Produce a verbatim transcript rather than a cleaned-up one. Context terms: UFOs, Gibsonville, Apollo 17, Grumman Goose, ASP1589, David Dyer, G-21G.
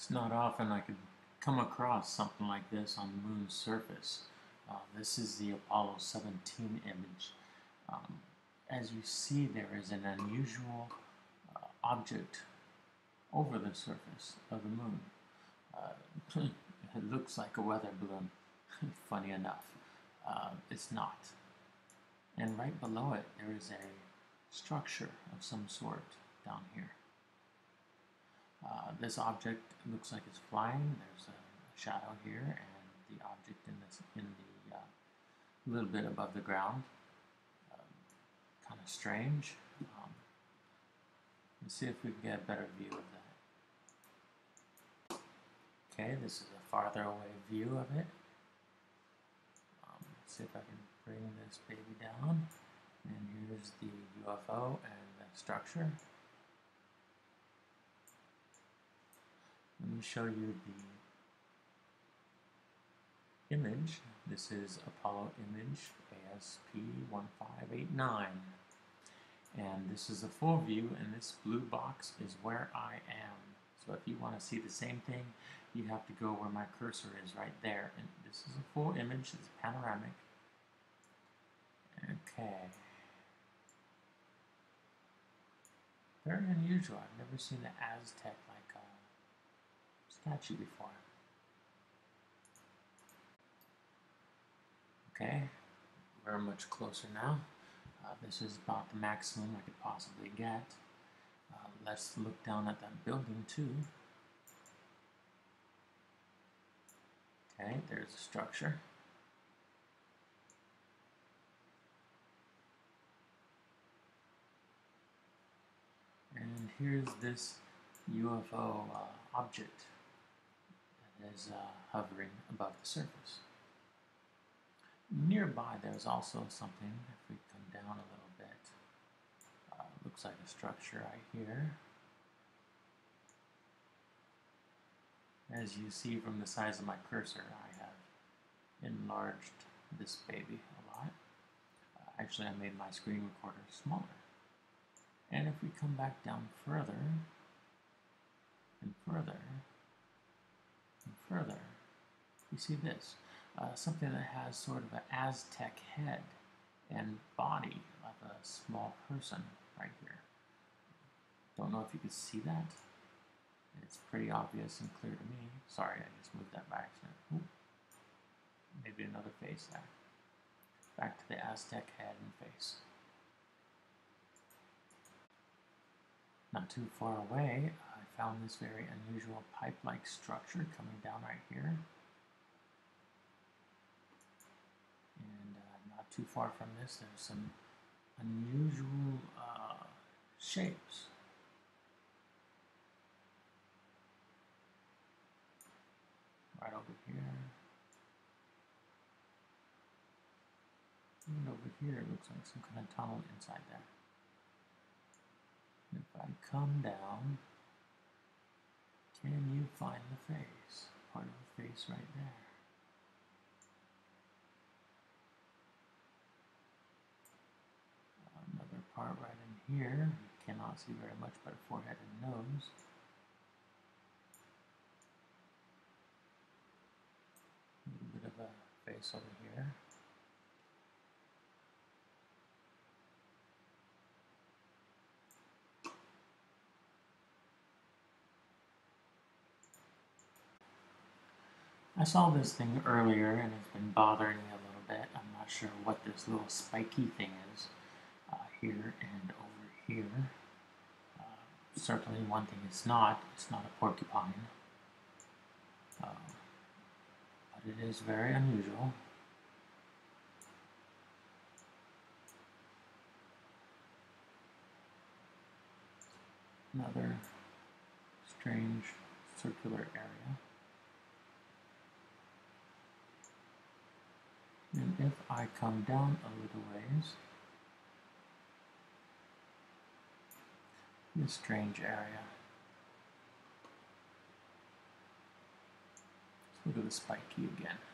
It's not often I could come across something like this on the moon's surface. Uh, this is the Apollo seventeen image. Um, as you see, there is an unusual uh, object over the surface of the moon. Uh, it looks like a weather balloon, funny enough. Uh, it's not. And right below it, there is a structure of some sort down here. Uh, this object looks like it's flying. There's a shadow here, and the object in, this, in the uh, little bit above the ground. Um, kind of strange. Um, let's see if we can get a better view of that. Okay, this is a farther away view of it. Um, let's see if I can bring this baby down. And here's the U F O and the structure. Let me show you the image. This is Apollo image A S P one five eight nine. And this is the full view, and this blue box is where I am. So if you want to see the same thing, you have to go where my cursor is, right there. And this is a full image, it's panoramic. Okay. Very unusual. I've never seen an Aztec like a statue before. Okay, we're much closer now. Uh, this is about the maximum I could possibly get. Uh, let's look down at that building too. Okay, there's a structure. And here's this U F O uh, object that is uh, hovering above the surface. Nearby there's also something, if we come down a little bit, uh, looks like a structure right here. As you see from the size of my cursor, I have enlarged this baby a lot. Uh, actually, I made my screen recorder smaller. And if we come back down further, and further, and further, you see this. Uh, something that has sort of an Aztec head and body of a small person right here. Don't know if you could see that. It's pretty obvious and clear to me. Sorry, I just moved that by accident. Ooh. Maybe another face there. Back to the Aztec head and face. Not too far away, I found this very unusual pipe-like structure coming down right here. And uh, not too far from this, there's some unusual uh, shapes. Right over here. And over here, it looks like some kind of tunnel inside there. If I come down, can you find the face? Part of the face right there. Another part right in here. You cannot see very much, but forehead and nose. A little bit of a face over here. I saw this thing earlier and it's been bothering me a little bit. I'm not sure what this little spiky thing is uh, here and over here. Uh, certainly one thing it's not. It's not a porcupine. Uh, but it is very unusual. Another strange circular area. And if I come down a little ways, this strange area. Let's look at the spiky again.